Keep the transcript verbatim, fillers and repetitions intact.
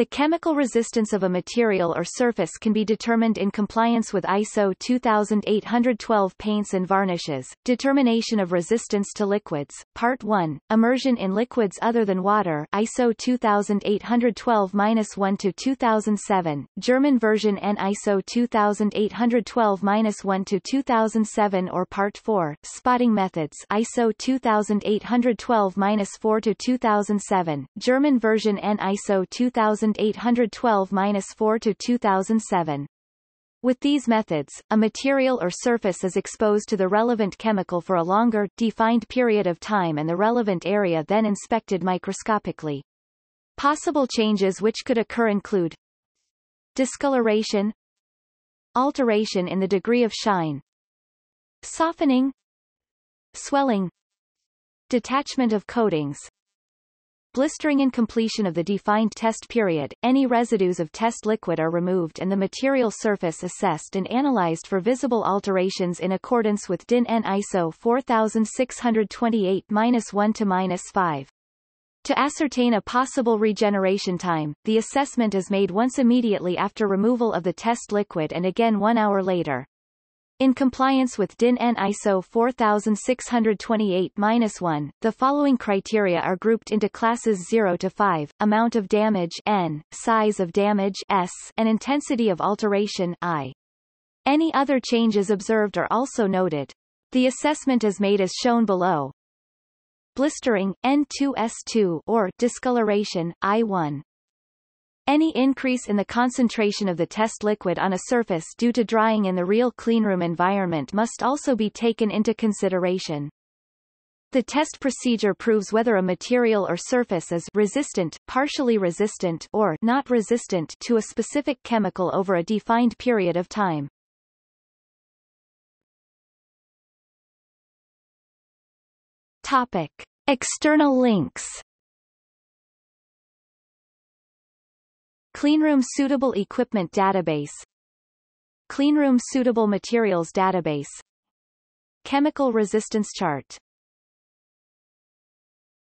The chemical resistance of a material or surface can be determined in compliance with I S O two thousand eight hundred twelve paints and varnishes. Determination of resistance to liquids, Part one, Immersion in liquids other than water, I S O two thousand eight hundred twelve dash one dash two thousand seven, German version E N I S O two thousand eight hundred twelve dash one dash two thousand seven or Part four, Spotting methods, I S O two thousand eight hundred twelve dash four dash two thousand seven, German version E N I S O two thousand eight hundred twelve dash four dash two thousand seven. With these methods, a material or surface is exposed to the relevant chemical for a longer, defined period of time and the relevant area then inspected microscopically. Possible changes which could occur include discoloration, alteration in the degree of shine, softening, swelling, detachment of coatings, blistering and completion of the defined test period. Any residues of test liquid are removed and the material surface assessed and analyzed for visible alterations in accordance with D I N E N I S O four six two eight dash one dash five. To ascertain a possible regeneration time, the assessment is made once immediately after removal of the test liquid and again one hour later. In compliance with D I N E N I S O four six two eight dash one, the following criteria are grouped into classes zero to five, amount of damage N, size of damage S, and intensity of alteration I. Any other changes observed are also noted. The assessment is made as shown below. Blistering, N two S two, or discoloration, I one. Any increase in the concentration of the test liquid on a surface due to drying in the real cleanroom environment must also be taken into consideration. The test procedure proves whether a material or surface is resistant, partially resistant, or not resistant to a specific chemical over a defined period of time. Topic: External links. Cleanroom Suitable Equipment Database, Cleanroom Suitable Materials Database, Chemical Resistance Chart.